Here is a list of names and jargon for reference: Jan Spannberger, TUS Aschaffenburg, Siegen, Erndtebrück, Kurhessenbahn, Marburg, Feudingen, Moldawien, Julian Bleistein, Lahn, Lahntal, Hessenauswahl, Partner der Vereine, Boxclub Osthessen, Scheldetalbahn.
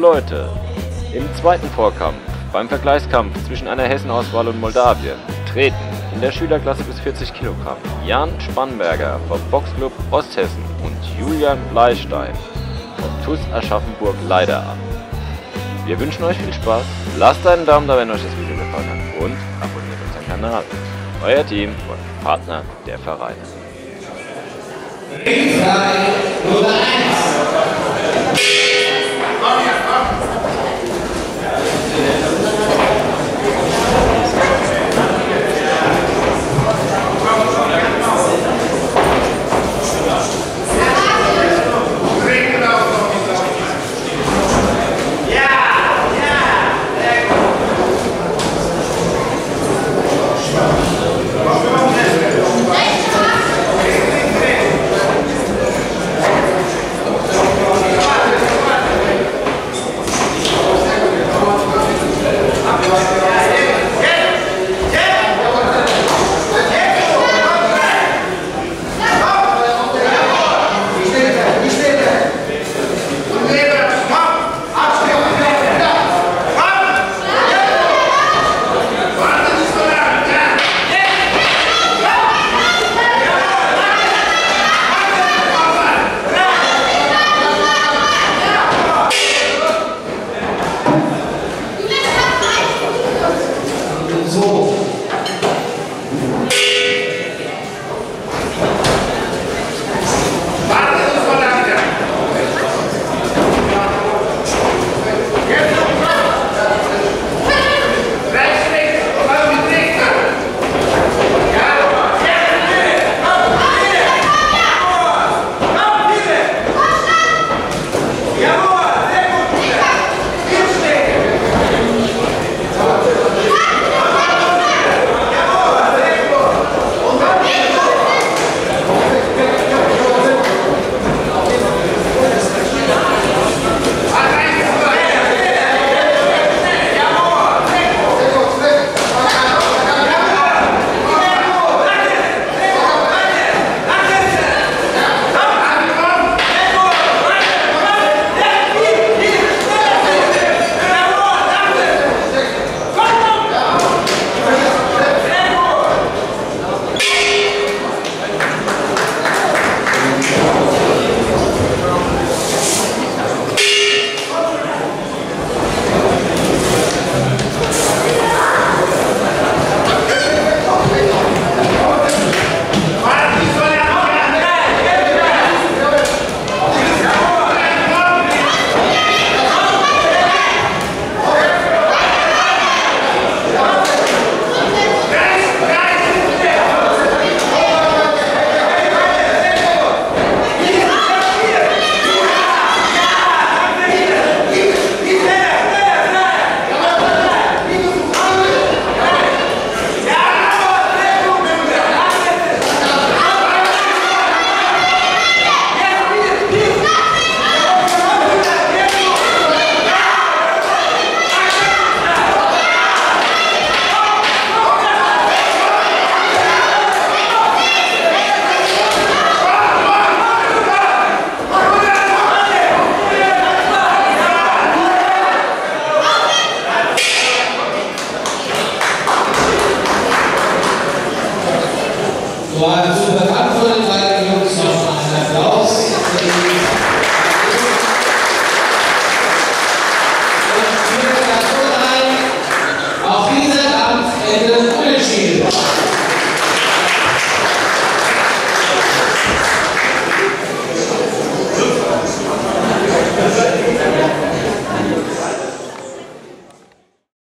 tolle Leute. Im zweiten Vorkampf, beim Vergleichskampf zwischen einer Hessenauswahl und Moldawien, treten in der Schülerklasse bis 40 Kilogramm Jan Spannberger vom Boxclub Osthessen und Julian Bleistein vom TUS Aschaffenburg leider an. Wir wünschen euch viel Spaß, lasst einen Daumen da, wenn euch das Video gefallen hat, und abonniert unseren Kanal. Euer Team von Partner der Vereine. Wow.